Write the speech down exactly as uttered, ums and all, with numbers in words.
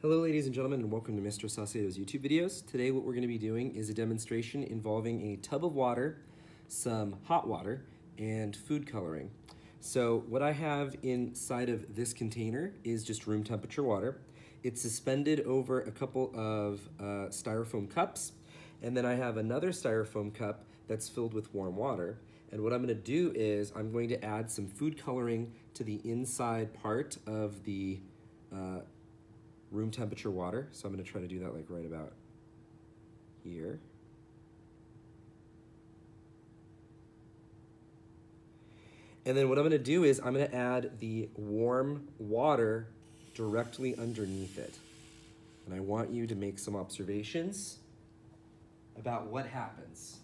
Hello ladies and gentlemen, and welcome to Mister Saucedo's YouTube videos. Today what we're going to be doing is a demonstration involving a tub of water, some hot water, and food coloring. So what I have inside of this container is just room temperature water. It's suspended over a couple of uh, styrofoam cups, and then I have another styrofoam cup that's filled with warm water. And what I'm going to do is I'm going to add some food coloring to the inside part of the uh, room temperature water. So I'm gonna try to do that like right about here. And then what I'm gonna do is I'm gonna add the warm water directly underneath it. And I want you to make some observations about what happens.